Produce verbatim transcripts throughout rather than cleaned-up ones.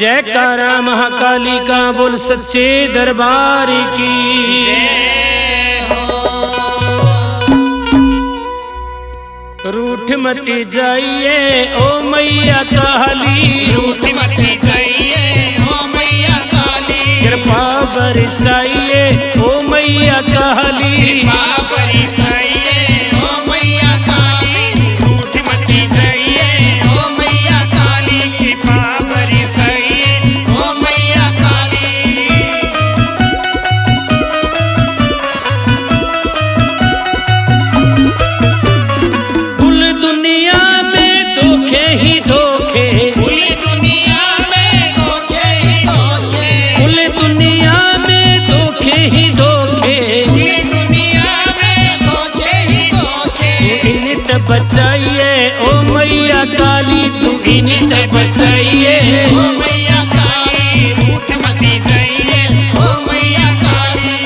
जयकारा महाकाली का बोल सच्चे दरबार की हो। रूठ मत जाइए ओ मैया काली, रूठ मत जाइए ओ मैया काली, कृपा बरसाइए ओ मैया काली, कृपा बरसाइए ओ मैया काली, रूठ मत जाइए ओ मैया काली, कृपा बरसाइए ओ मैया काली। कुल दुनिया में धोखे ही धोखे, कुल दुनिया में धोखे ही धोखे, कुल दुनिया में धोखे ही धोखे, कुल दुनिया में धोखे ही धोखे, इन्हें बचाइए ओ मैया काली, तू इन्हें बचाइए ओ मैया काली, रूठ मत जाइए ओ मैया काली।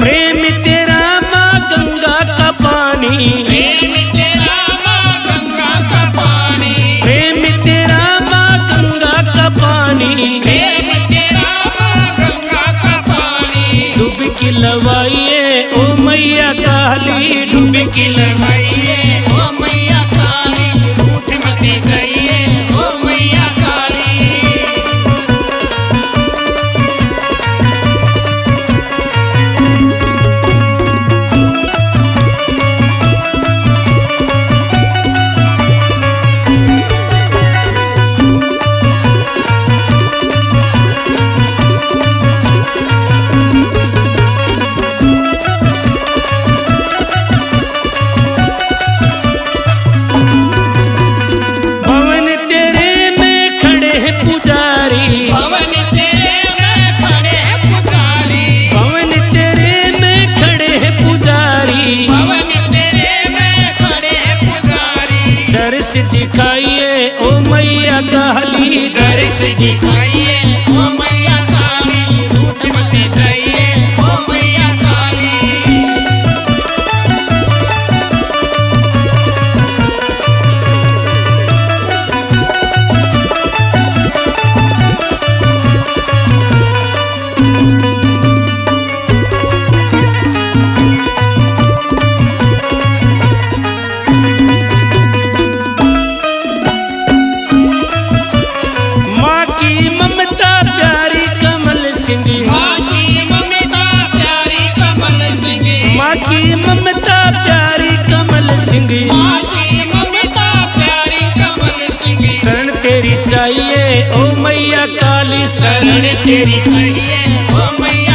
प्रेम तेरा माँ गंगा का पानी, प्रेम तेरा माँ गंगा का पानी, प्रेम तेरा माँ गंगा का पानी, डुबकी लगाइए ओ मैया काली, डुबकी लगाइए ओ मैया काली, रूठ मत जाइए ओ मैया काली। दिखाइए ओ मैया काली, दर्श दिखाइए ओ मैया काली, रूठ मत जाइए ओ मैया काली। शरण तेरी चाहिए ओ मैया